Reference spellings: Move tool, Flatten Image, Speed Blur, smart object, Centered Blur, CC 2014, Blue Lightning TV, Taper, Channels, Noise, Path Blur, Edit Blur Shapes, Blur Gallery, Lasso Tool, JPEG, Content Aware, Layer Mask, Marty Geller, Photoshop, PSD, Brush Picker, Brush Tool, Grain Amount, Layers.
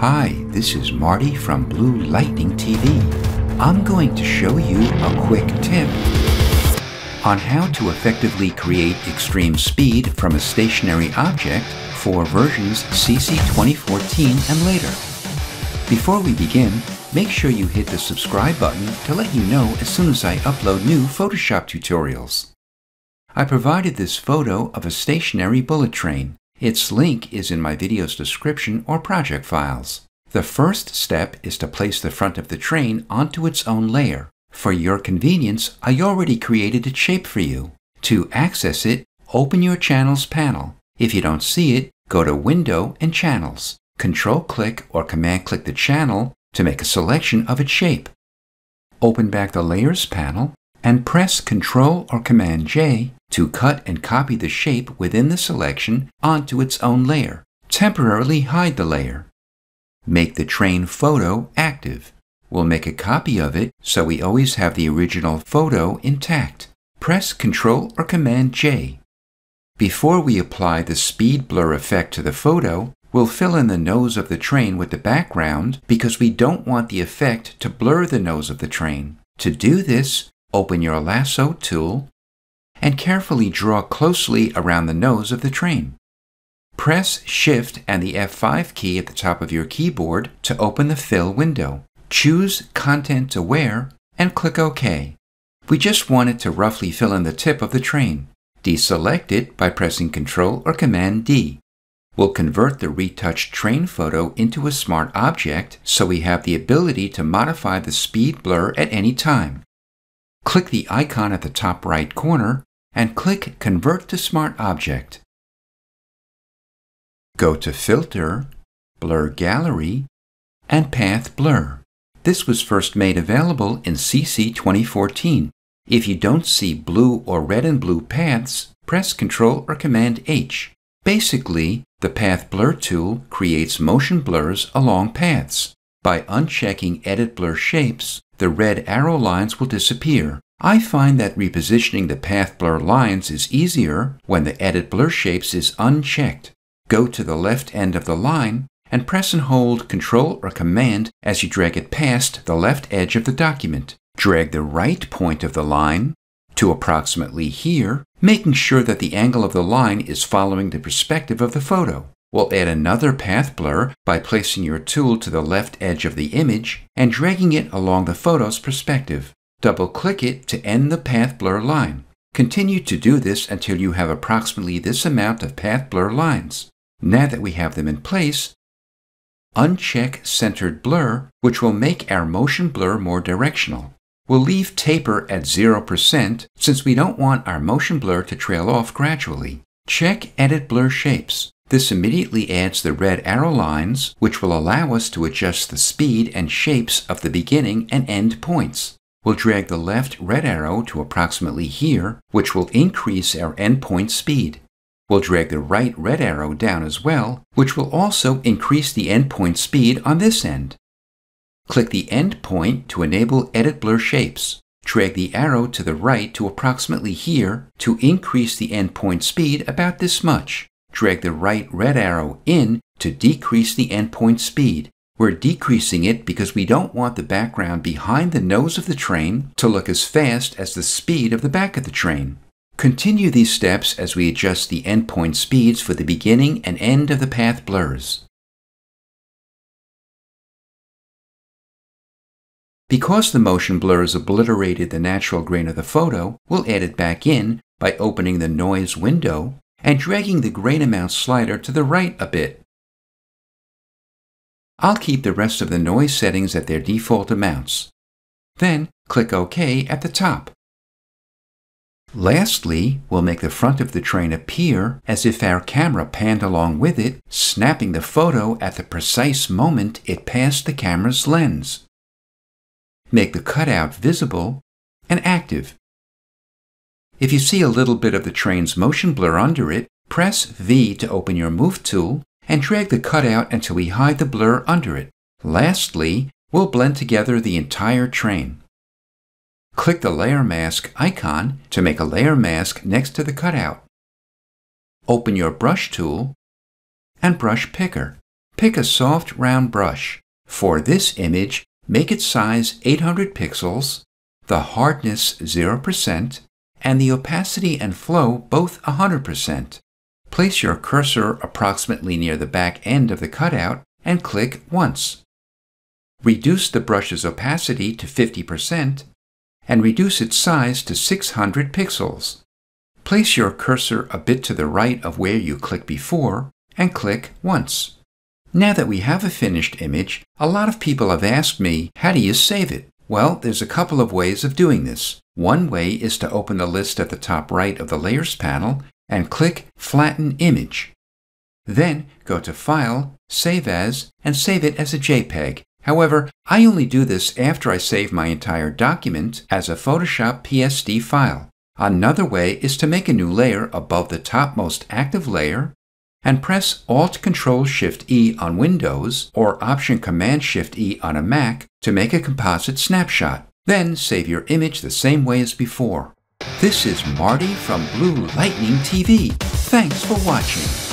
Hi, this is Marty from Blue Lightning TV. I'm going to show you a quick tip on how to effectively create extreme speed from a stationary object for versions CC 2014 and later. Before we begin, make sure you hit the subscribe button to let you know as soon as I upload new Photoshop tutorials. I provided this photo of a stationary bullet train. Its link is in my video's description or project files. The first step is to place the front of the train onto its own layer. For your convenience, I already created a shape for you. To access it, open your Channels panel. If you don't see it, go to Window and Channels. Control-click or Command-click the channel to make a selection of its shape. Open back the Layers panel and press Ctrl or Command-J to cut and copy the shape within the selection onto its own layer. Temporarily hide the layer. Make the train photo active. We'll make a copy of it so we always have the original photo intact. Press Ctrl or Command-J. Before we apply the Speed Blur effect to the photo, we'll fill in the nose of the train with the background because we don't want the effect to blur the nose of the train. To do this, open your Lasso Tool and carefully draw closely around the nose of the train. Press Shift and the F5 key at the top of your keyboard to open the Fill window. Choose Content Aware and click OK. We just want it to roughly fill in the tip of the train. Deselect it by pressing Ctrl or Command D. We'll convert the retouched train photo into a smart object so we have the ability to modify the speed blur at any time. Click the icon at the top right corner and click Convert to Smart Object. Go to Filter, Blur Gallery, and Path Blur. This was first made available in CC 2014. If you don't see blue or red and blue paths, press Ctrl or Command H. Basically, the Path Blur tool creates motion blurs along paths. By unchecking Edit Blur Shapes, the red arrow lines will disappear. I find that repositioning the Path Blur lines is easier when the Edit Blur Shapes is unchecked. Go to the left end of the line and press and hold Ctrl or Command as you drag it past the left edge of the document. Drag the right point of the line to approximately here, making sure that the angle of the line is following the perspective of the photo. We'll add another path blur by placing your tool to the left edge of the image and dragging it along the photo's perspective. Double-click it to end the path blur line. Continue to do this until you have approximately this amount of path blur lines. Now that we have them in place, uncheck Centered Blur, which will make our motion blur more directional. We'll leave Taper at 0% since we don't want our motion blur to trail off gradually. Check Edit Blur Shapes. This immediately adds the red arrow lines, which will allow us to adjust the speed and shapes of the beginning and end points. We'll drag the left red arrow to approximately here, which will increase our endpoint speed. We'll drag the right red arrow down as well, which will also increase the endpoint speed on this end. Click the end point to enable Edit Blur Shapes. Drag the arrow to the right to approximately here to increase the endpoint speed about this much. Drag the right red arrow in to decrease the endpoint speed. We're decreasing it because we don't want the background behind the nose of the train to look as fast as the speed of the back of the train. Continue these steps as we adjust the endpoint speeds for the beginning and end of the path blurs. Because the motion blur has obliterated the natural grain of the photo, we'll add it back in by opening the Noise window and dragging the Grain Amount slider to the right a bit. I'll keep the rest of the noise settings at their default amounts. Then, click OK at the top. Lastly, we'll make the front of the train appear as if our camera panned along with it, snapping the photo at the precise moment it passed the camera's lens. Make the cutout visible and active. If you see a little bit of the train's motion blur under it, press V to open your Move tool and drag the cutout until we hide the blur under it. Lastly, we'll blend together the entire train. Click the Layer Mask icon to make a layer mask next to the cutout. Open your Brush Tool and Brush Picker. pick a soft round brush. For this image, make its size 800 pixels, the hardness 0%, and the opacity and flow both 100%. Place your cursor approximately near the back end of the cutout and click once. Reduce the brush's opacity to 50% and reduce its size to 600 pixels. Place your cursor a bit to the right of where you clicked before and click once. Now that we have a finished image, a lot of people have asked me, how do you save it? Well, there's a couple of ways of doing this. One way is to open the list at the top right of the Layers panel and click Flatten Image. Then go to File, Save As, and save it as a JPEG. However, I only do this after I save my entire document as a Photoshop PSD file. Another way is to make a new layer above the topmost active layer and press Alt-Control-Shift-E on Windows or Option-Command-Shift-E on a Mac to make a composite snapshot. Then save your image the same way as before. This is Marty from Blue Lightning TV. Thanks for watching.